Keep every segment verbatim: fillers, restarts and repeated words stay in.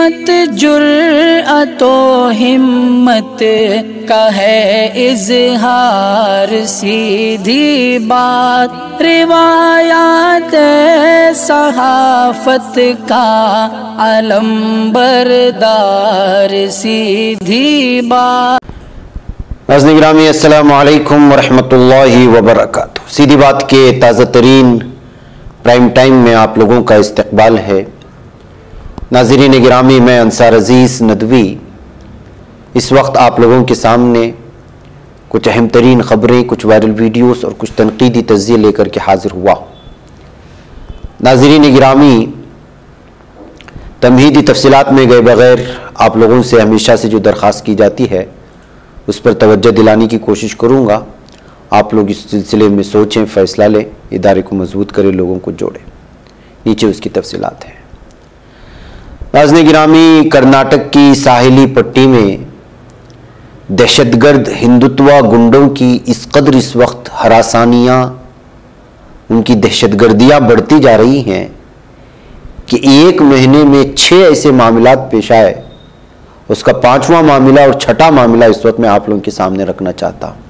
किस्मत जुर्अत और हिम्मत का है इजहार, सीधी बात रिवायात सहाफत का अलम बरदार, सीधी बात। नाज़रीन ग्रामी अस्सलामु अलैकुम वरहमतुल्लाहि वबरकातुहू। सीधी बात के ताज़ा तरीन प्राइम टाइम में आप लोगों का इस्तकबाल है। नाज़रीन ग्रामी, मैं अंसार अजीज़ नदवी इस वक्त आप लोगों के सामने कुछ अहम तरीन ख़बरें, कुछ वायरल वीडियोस और कुछ तनकीदी तज्ज़िये लेकर के हाज़िर हुआ। नाज़रीन ग्रामी, तमहीदी तफसीलात में गए बग़ैर आप लोगों से हमेशा से जो दरख्वास्त की जाती है उस पर तवज्जो दिलाने की कोशिश करूँगा। आप लोग इस सिलसिले में सोचें, फ़ैसला लें, इदारे को मजबूत करें, लोगों को जोड़ें। नीचे उसकी तफसीलात हैं। नाज़रीन गिरामी, कर्नाटक की साहिली पट्टी में दहशतगर्द हिंदुत्वा गुंडों की इस कदर इस वक्त हरासानियाँ, उनकी दहशतगर्दियाँ बढ़ती जा रही हैं कि एक महीने में छः ऐसे मामला पेश आए। उसका पाँचवा मामला और छठा मामला इस वक्त मैं आप लोगों के सामने रखना चाहता हूँ।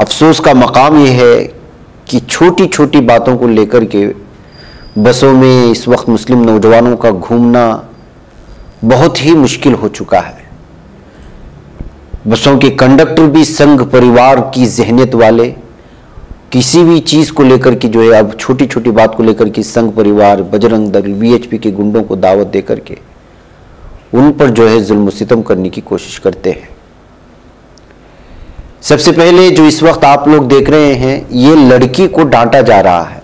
अफसोस का मकाम यह है कि छोटी छोटी बातों को लेकर के बसों में इस वक्त मुस्लिम नौजवानों का घूमना बहुत ही मुश्किल हो चुका है। बसों के कंडक्टर भी संघ परिवार की जहनियत वाले, किसी भी चीज़ को लेकर के जो है अब छोटी छोटी बात को लेकर के संघ परिवार, Bajrang Dal, V H P के गुंडों को दावत दे करके उन पर जो है जुल्म सितम करने की कोशिश करते हैं। सबसे पहले जो इस वक्त आप लोग देख रहे हैं, ये लड़की को डांटा जा रहा है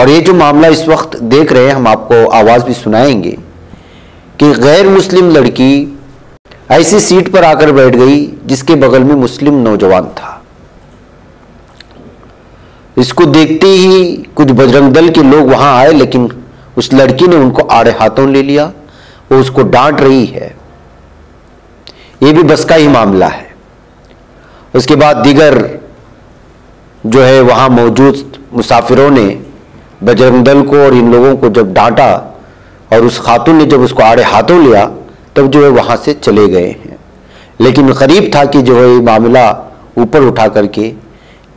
और ये जो मामला इस वक्त देख रहे हैं, हम आपको आवाज़ भी सुनाएंगे कि गैर मुस्लिम लड़की ऐसी सीट पर आकर बैठ गई जिसके बगल में मुस्लिम नौजवान था। इसको देखते ही कुछ बजरंग दल के लोग वहां आए, लेकिन उस लड़की ने उनको आड़े हाथों ले लिया। वो उसको डांट रही है, ये भी बस का ही मामला है। उसके बाद दीगर जो है वहाँ मौजूद मुसाफिरों ने बजरंग दल को और इन लोगों को जब डांटा और उस खातून ने जब उसको आड़े हाथों लिया, तब जो है वहाँ से चले गए हैं। लेकिन करीब था कि जो है ये मामला ऊपर उठा करके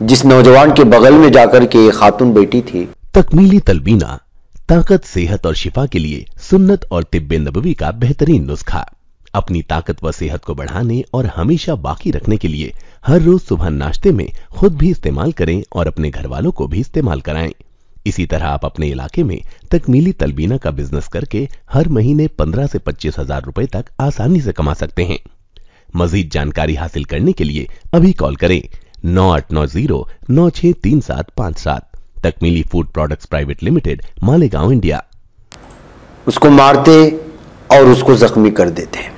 जिस नौजवान के बगल में जाकर के ये खातून बैठी थी। तकमीली तलबीना, ताकत, सेहत और शिफा के लिए सुन्नत और तिब्बे नबवी का बेहतरीन नुस्खा। अपनी ताकत व सेहत को बढ़ाने और हमेशा बाकी रखने के लिए हर रोज सुबह नाश्ते में खुद भी इस्तेमाल करें और अपने घर वालों को भी इस्तेमाल कराएं। इसी तरह आप अपने इलाके में तकमीली तलबीना का बिजनेस करके हर महीने पंद्रह से पच्चीस हजार रुपए तक आसानी से कमा सकते हैं। मजीद जानकारी हासिल करने के लिए अभी कॉल करें नौ आठ नौ जीरो नौ छह तीन सात पाँच सात। Takmeeli food products private limited, Malegaon, India. उसको मारते और उसको जख्मी कर देते हैं।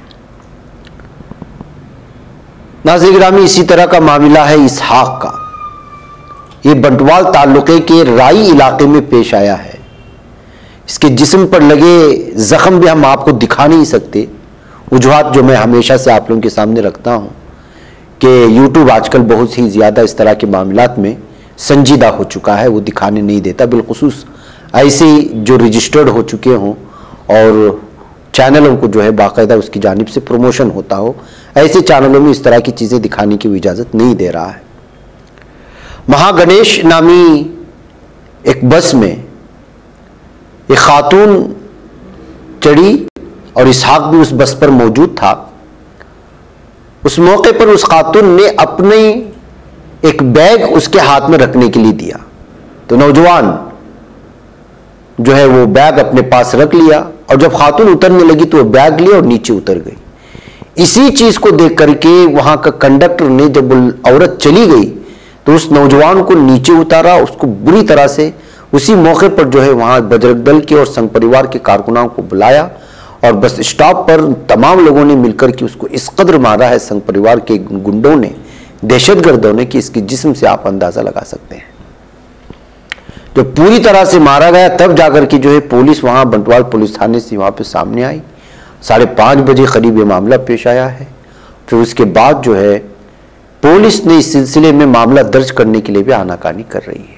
नाज़रीन ग्रामी, इसी तरह का मामला है इसहाक का। ये बंटवाल तालुके के राई इलाके में पेश आया है। इसके जिस्म पर लगे जख्म भी हम आपको दिखा नहीं सकते। वजूहात जो मैं हमेशा से आप लोगों के सामने रखता हूँ कि यूट्यूब आजकल बहुत ही ज़्यादा इस तरह के मामलात में संजीदा हो चुका है, वो दिखाने नहीं देता। बिलखुसूस ऐसे जो रजिस्टर्ड हो चुके हों और चैनलों को जो है बाकायदा उसकी जानिब से प्रमोशन होता हो, ऐसे चैनलों में इस तरह की चीज़ें दिखाने की इजाज़त नहीं दे रहा है। महागणेश नामी एक बस में एक खातून चढ़ी और इसहाक भी उस बस पर मौजूद था। उस मौके पर उस खातून ने अपने एक बैग उसके हाथ में रखने के लिए दिया, तो नौजवान जो है वो बैग अपने पास रख लिया और जब खातून उतरने लगी तो वो बैग लिया और नीचे उतर गई। इसी चीज को देख करके वहां का कंडक्टर ने, जब औरत चली गई तो उस नौजवान को नीचे उतारा, उसको बुरी तरह से। उसी मौके पर जो है वहां बजरंग दल के और संघ परिवार के कारकुनाओं को बुलाया और बस स्टॉप पर तमाम लोगों ने मिलकर के उसको इस कदर मारा है संघ परिवार के गुंडों ने, दहशतगर्दों ने, कि इसकी जिस्म से आप अंदाजा लगा सकते हैं। जो पूरी तरह से मारा गया, तब जाकर के जो है पुलिस वहाँ बंटवाल पुलिस थाने से वहाँ पे सामने आई। साढ़े पाँच बजे करीब ये मामला पेश आया है। फिर उसके बाद जो है पुलिस ने इस सिलसिले में मामला दर्ज करने के लिए भी आनाकानी कर रही है।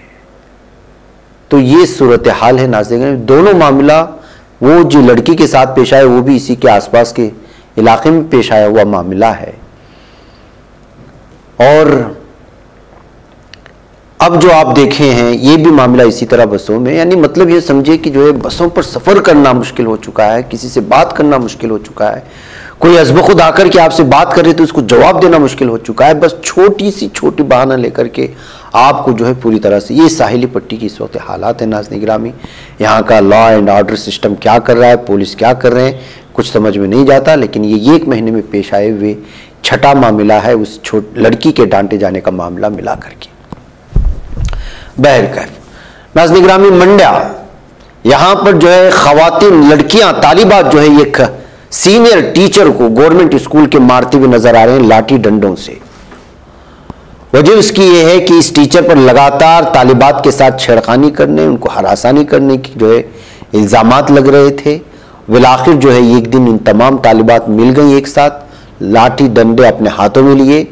तो ये सूरत हाल है नाज़रीन। दोनों मामला वो जो लड़की के साथ पेश आया वो भी इसी के आसपास के इलाके में पेश आया हुआ मामला है। और अब जो आप देखे हैं ये भी मामला इसी तरह बसों में, यानी मतलब ये समझे कि जो है बसों पर सफ़र करना मुश्किल हो चुका है, किसी से बात करना मुश्किल हो चुका है, कोई अजब खुद आकर के आपसे बात करे तो उसको जवाब देना मुश्किल हो चुका है। बस छोटी सी छोटी बहाना लेकर के आपको जो है पूरी तरह से, ये साहिली पट्टी की इस वक्त हालात है नाज़नीन गिरामी। यहाँ का लॉ एंड ऑर्डर सिस्टम क्या कर रहा है, पुलिस क्या कर रहे हैं, कुछ समझ में नहीं जाता। लेकिन ये एक महीने में पेश आए हुए छठा मामला है उस छोट लड़की के डांटे जाने का मामला मिला करके। बहरकैफ नाज़नीन गिरामी मंड्या यहाँ पर जो है ख़वातीन लड़कियाँ तालिबात जो है एक सीनियर टीचर को गवर्नमेंट स्कूल के मारते हुए नजर आ रहे हैं लाठी डंडों से। वजह इसकी यह है कि इस टीचर पर लगातार तालिबात के साथ छेड़खानी करने, उनको हरासानी करने की जो है इल्ज़ामात लग रहे थे। बिलाखिर जो है एक दिन इन तमाम तालिबात मिल गई एक साथ, लाठी डंडे अपने हाथों में लिए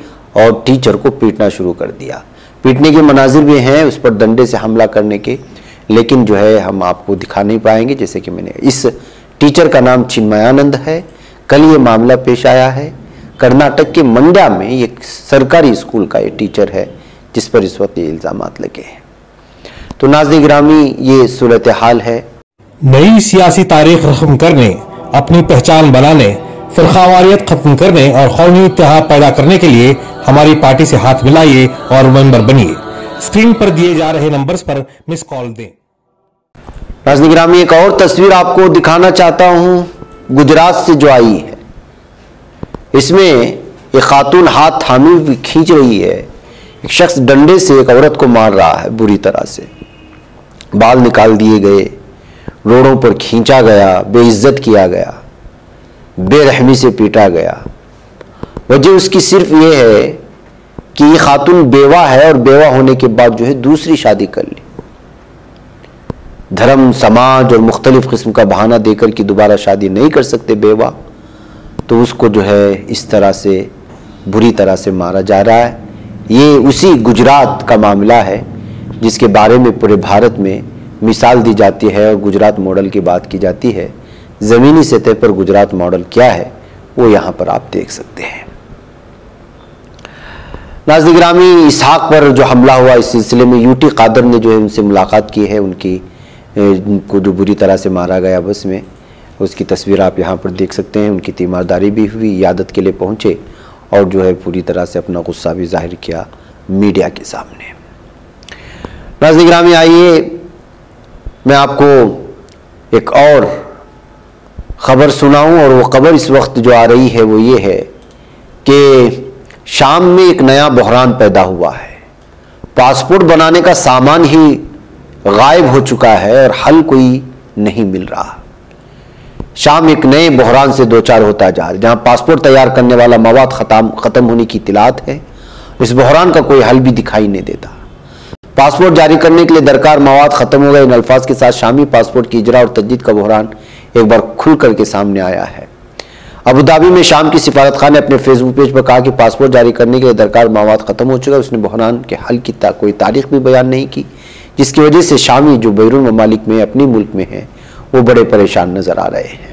और टीचर को पीटना शुरू कर दिया। पीटने के मनाजिर भी हैं उस पर डंडे से हमला करने के, लेकिन जो है हम आपको दिखा नहीं पाएंगे। जैसे कि मैंने, इस टीचर का नाम चिन्मयानंद है। कल ये मामला पेश आया है कर्नाटक के मंड्या में, एक सरकारी स्कूल का ये टीचर है जिस पर इस वक्त ये इल्ज़ामात लगे हैं। तो नाज़रीन गिरामी ये सूरत हाल है। नई सियासी तारीख रकम करने, अपनी पहचान बनाने, फिरकावारियत खत्म करने और कौमी इत्तेहाद पैदा करने के लिए हमारी पार्टी से हाथ मिलाइए और मेंबर बनिए। स्क्रीन पर दिए जा रहे नंबर्स पर मिस कॉल दें। नाज़रीन गिरामी एक और तस्वीर आपको दिखाना चाहता हूं गुजरात से जो आई है। इसमें एक खातून हाथ थामी भी खींच रही है, एक शख्स डंडे से एक औरत को मार रहा है बुरी तरह से। बाल निकाल दिए गए, रोड़ों पर खींचा गया, बेइज्जत किया गया, बेरहमी से पीटा गया। वजह उसकी सिर्फ ये है कि ये खातून बेवा है और बेवा होने के बाद जो है दूसरी शादी कर ली। धर्म, समाज और मुख्तलिफ किस्म का बहाना देकर कि दोबारा शादी नहीं कर सकते बेवा, तो उसको जो है इस तरह से बुरी तरह से मारा जा रहा है। ये उसी गुजरात का मामला है जिसके बारे में पूरे भारत में मिसाल दी जाती है और गुजरात मॉडल की बात की जाती है। ज़मीनी सतह पर गुजरात मॉडल क्या है वो यहाँ पर आप देख सकते हैं। नाज़रीन गिरामी इसहाक पर जो हमला हुआ इस सिलसिले में यूटी कादर ने जो है उनसे मुलाकात की है, उनकी को जो बुरी तरह से मारा गया बस में, उसकी तस्वीर आप यहाँ पर देख सकते हैं। उनकी तीमारदारी भी हुई, यादत के लिए पहुँचे और जो है पूरी तरह से अपना गुस्सा भी जाहिर किया मीडिया के सामने। नाज़रीन गिरामी आइए मैं आपको एक और ख़बर सुनाऊं, और वो खबर इस वक्त जो आ रही है वो ये है कि शाम में एक नया बहरान पैदा हुआ है। पासपोर्ट बनाने का सामान ही गायब हो चुका है और हल कोई नहीं मिल रहा। शाम एक नए बहरान से दो चार होता जा रहा है, जहाँ पासपोर्ट तैयार करने वाला मवाद खत्म खत्म होने की इतलात है। इस बहरान का कोई हल भी दिखाई नहीं देता। पासपोर्ट जारी करने के लिए दरकार मवाद खत्म हो गए, इन अल्फाज के साथ शामी पासपोर्ट की इजरा और तजदीद का बहरान एक बार खुल करके सामने आया है। अबू धाबी में शाम की सिफारत खान ने अपने फेसबुक पेज पर कहा कि पासपोर्ट जारी करने के लिए दरकार मवाद खत्म हो चुका है। उसने बहरान के हल की ता, कोई तारीख भी बयान नहीं की, जिसकी वजह से शामी जो बैरून ममालिक में अपने मुल्क में हैं वो बड़े परेशान नजर आ रहे हैं।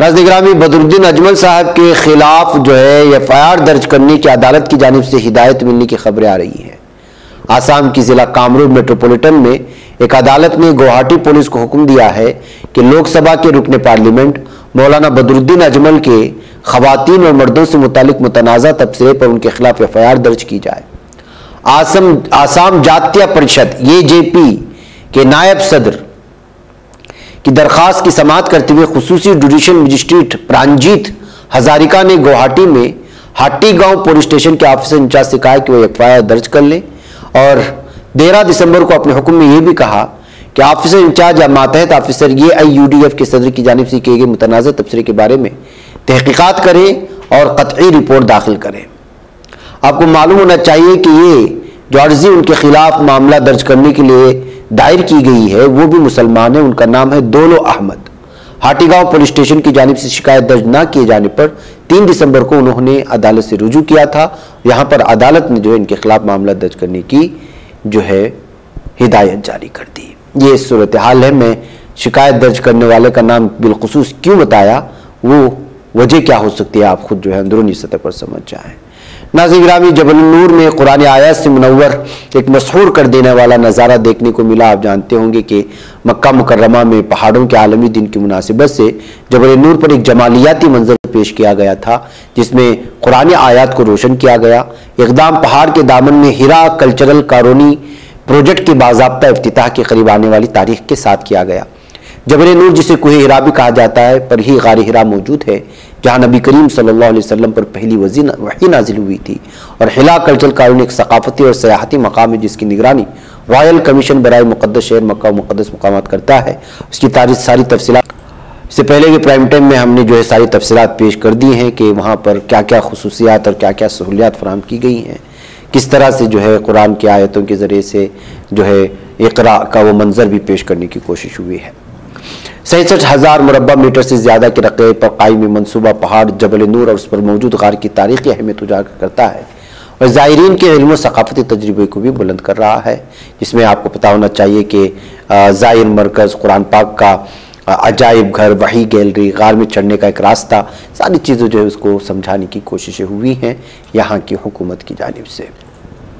नाज़रीन गिरामी बदरुद्दीन अजमल साहब के खिलाफ जो है एफ आई आर दर्ज करने की अदालत की जानिब से हिदायत मिलने की खबरें आ रही हैं। आसाम की जिला कामरूप मेट्रोपोलिटन में एक अदालत ने गुवाहाटी पुलिस को हुक्म दिया है कि लोकसभा के रुकन पार्लियामेंट मौलाना बदरुद्दीन अजमल के खवातीन और मर्दों से मुतालिक मुतनाज़ा तबसरे पर उनके खिलाफ एफ आई आर दर्ज की जाए। आसम आसाम जातीय परिषद ये जे पी के नायब सदर की दरख्वास्त की समाअत करते हुए खुसूसी जुडिशल मजिस्ट्रेट प्रांजीत हजारिका ने गुवाहाटी में हाटी गांव पुलिस स्टेशन के ऑफिसर इंचार्ज से कहा कि वह एफ आई आर दर्ज कर लें, और तेरह दिसंबर को अपने हुक्म में यह भी कहा कि ऑफिसर इंचार्ज या मातहत ऑफिसर ये आई यू डी एफ के सदर की जानिब से किए गए मुतनाज़ा तबसरे के बारे में तहकीकात करें और कतई रिपोर्ट दाखिल करें। आपको मालूम होना चाहिए कि ये जो अर्जी उनके खिलाफ मामला दर्ज करने के लिए दायर की गई है वो भी मुसलमान है, उनका नाम है दोलो अहमद। हाटीगांव पुलिस स्टेशन की जानिब से शिकायत दर्ज ना किए जाने पर तीन दिसंबर को उन्होंने अदालत से रुजू किया था। यहाँ पर अदालत ने जो है इनके खिलाफ मामला दर्ज करने की जो है हिदायत जारी कर दी। ये सूरत हाल है। मैं शिकायत दर्ज करने वाले का नाम बिलखुसूस क्यों बताया, वो वजह क्या हो सकती है, आप खुद जो है अंदरूनी सतह पर समझ जाएँ। नाज़िर गिरामी, जबलनूर में कुरान आयत से मुनव्वर एक मसहूर कर देने वाला नज़ारा देखने को मिला। आप जानते होंगे कि मक्का मुकर्रमा में पहाड़ों के आलमी दिन की मुनासिबत से जबलनूर पर एक जमालियाती मंजर पेश किया गया था, जिसमें कुरान आयत को रोशन किया गया। एकदम पहाड़ के दामन में हीरा कल्चरल कॉलोनी प्रोजेक्ट के बाज़ाब्ता इफ्तिताह के करीब आने वाली तारीख के साथ किया गया। जबल नूर, जिसे कोहे हिरा भी कहा जाता है, पर ही गार हिरा मौजूद है, जहाँ नबी करीम सल्लल्लाहु अलैहि वसल्लम पर पहली वही नाजिल हुई थी। और हिला कल्चर कॉलोनी एक सकाफती और सियाहती मकाम है, जिसकी निगरानी रॉयल कमीशन बराए मुकद्दस शहर मक्का मुकद्दस मकामात करता है। उसकी तारीख सारी तफसीलात इससे पहले के प्राइम टाइम में हमने जो है सारी तफसीलात पेश कर दी हैं कि वहाँ पर क्या क्या खसूसियात और क्या क्या सहूलियात फराहम की गई हैं, किस तरह से जो है कुरान की आयतों के ज़रिए से जो है इकरा का वो मंजर भी पेश करने की कोशिश हुई है। सड़सठ हज़ार मुरबा मीटर से ज़्यादा के रकबे पर कायम मनसूबा पहाड़ जबल नूर और उस पर मौजूद गार की तारीख़ी अहमियत उजागर करता है और ज़ायरीन के इल्म और सकाफती तजर्बे को भी बुलंद कर रहा है। इसमें आपको पता होना चाहिए कि ज़ायर मरकज़, कुरान पाक का अजायब घर, वही गैलरी, गार में चढ़ने का एक रास्ता, सारी चीज़ें जो है उसको समझाने की कोशिशें हुई हैं यहाँ की हुकूमत की जानिब से।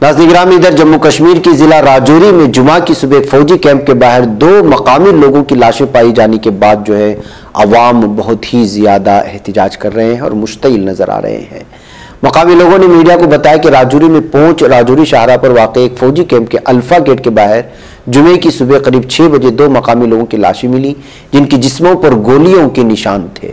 नाज़रीन किराम, इधर जम्मू कश्मीर की ज़िला राजौरी में जुमा की सुबह एक फ़ौजी कैंप के बाहर दो मकामी लोगों की लाशें पाई जाने के बाद जो है अवाम बहुत ही ज़्यादा एहतिजाज कर रहे हैं और मुश्तिल नज़र आ रहे हैं। मकामी लोगों ने मीडिया को बताया कि राजौरी में पहुंच राजौरी शाहरा पर वाक़ई एक फ़ौजी कैंप के अल्फ़ा गेट के बाहर जुमे की सुबह करीब छः बजे दो मकामी लोगों की लाशें मिली, जिनकी जिस्मों पर गोलियों के निशान थे।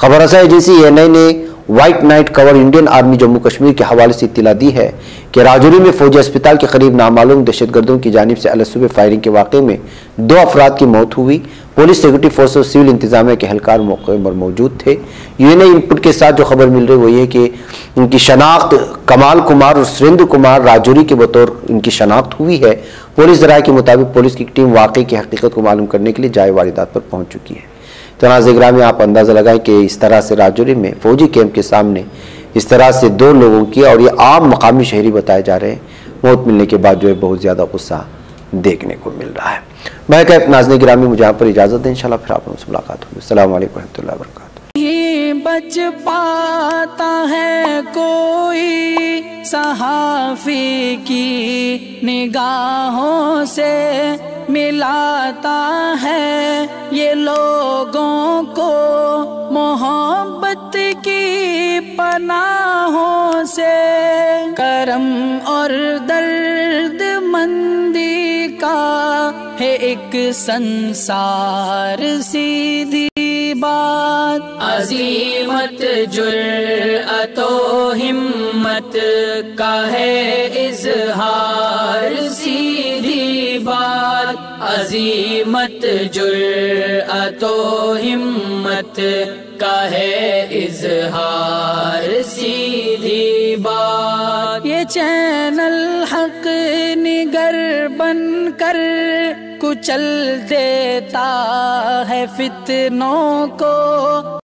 खबर रसा एजेंसी एन आई ने white night cover Indian army Jammu Kashmir के हवाले से इत्तला दी है कि राजौरी में फौजी अस्पताल के करीब नामालूम दहशतगर्दों की जानिब से अलसुबह फायरिंग के वाक़े में दो अफराद की मौत हुई। पुलिस, सिक्योरिटी फोर्स और सिविल इंतजामिया के अहलकार मौके पर मौजूद थे। यू एन आई इनपुट के साथ जो खबर मिल रही है वो ये कि उनकी शनाख्त कमाल कुमार और सुरेंद्र कुमार राजौरी के बतौर उनकी शनाख्त हुई है। पुलिस जराये के मुताबिक पुलिस की टीम वाक़े की हकीकत को मालूम करने के लिए जाए वारदात पर पहुँच चुकी है। तनाज़िग्रा में आप अंदाज़ा लगाएं कि इस तरह से राजौरी में फौजी कैंप के सामने इस तरह से दो लोगों की, और ये आम मकामी शहरी बताए जा रहे हैं, मौत मिलने के बाद जो है बहुत ज़्यादा गुस्सा देखने को मिल रहा है। मैं कह नाज़रीन गिरामी, मुझे यहाँ पर इजाज़त दें, इंशाल्लाह फिर आप लोगों से मुलाकात होगी। अस्सलामु अलैकुम रहमतुल्लाहि व बरकातहू। बच पाता है कोई सहाफ़ी की निगाहों से, मिलाता है ये लोगों को मोहब्बत की पनाहों से। करम और दर्द मंदी का है एक संसार, सीधी बात। अजीमत, जुर्अतो हिम्मत का है इजहार, सीधी बात। अजीमत, जुर्अतो हिम्मत का है इजहार, सीधी बात। ये चैनल हक निगर बन कर कुचल देता है फितनों को,